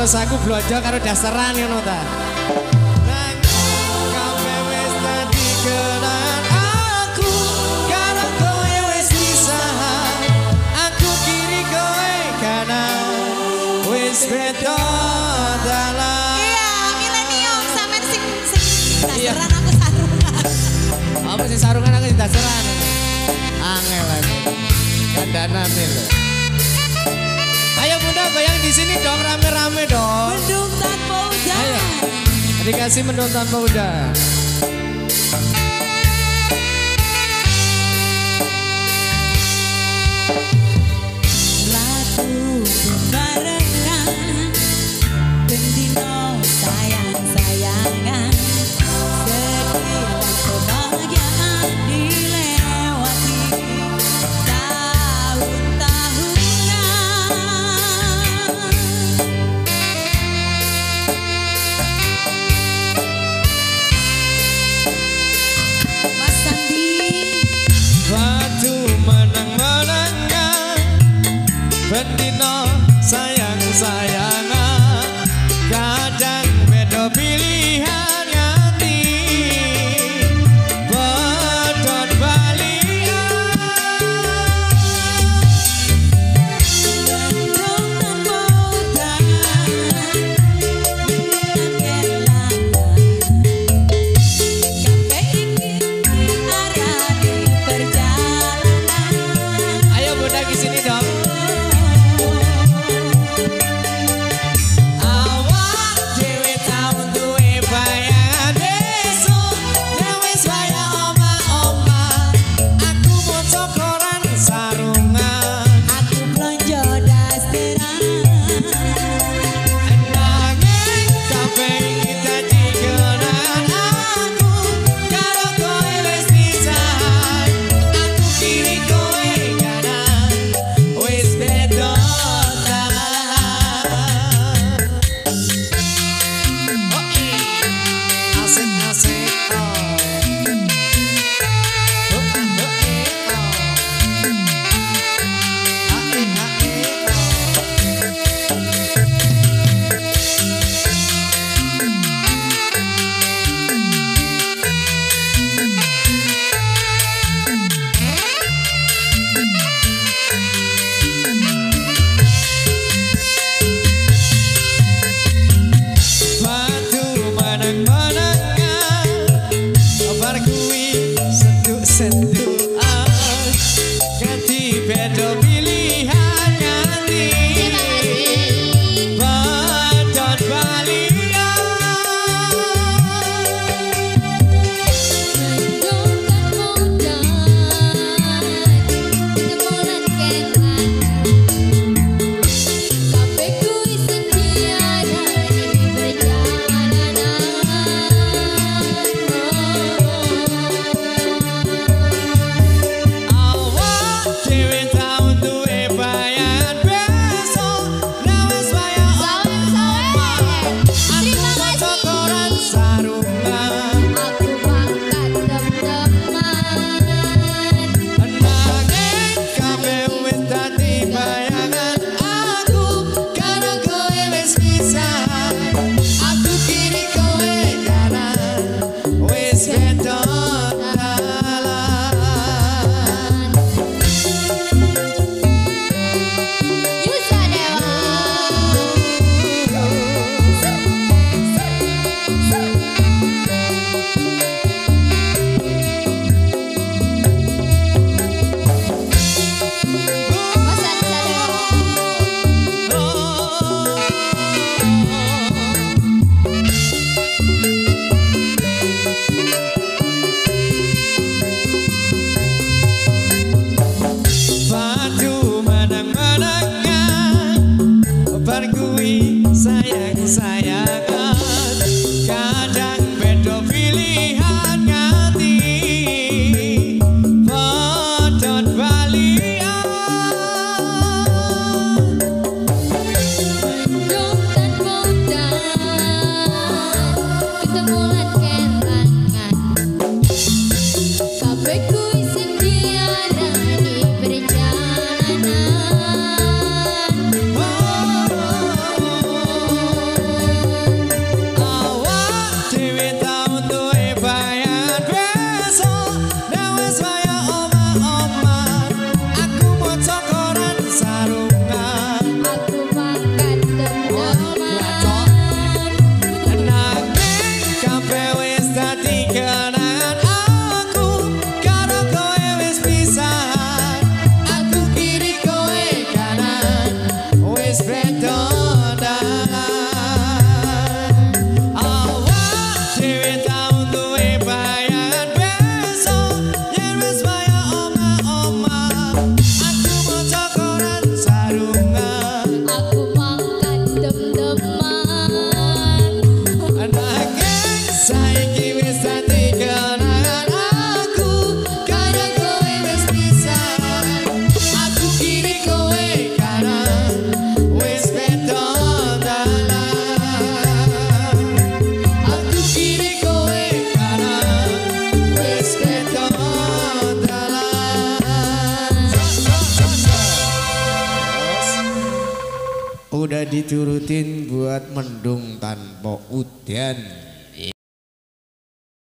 terus aku blojo karo dasaran ngono ta. Beto dalam. Iya, milenium sampean sing iya. Dasaran aku sarungan. Apa sih sarungan aku dasaran? Angel aku. Gandanan lho. Ayo Bunda goyang di sini dong rame-rame dong. Mendung Tanpo Udan. Ayo. Dikasih Mendung Tanpo Udan. Bendino sayang-sayangan, kadang beda pilihan hati, bedot balian. Mendung Tanpo Udan, bilang kelangan, sampai ini arah di perjalanan. Ayo Bunda di sini dong. diturutin buat Mendung Tanpo Udan.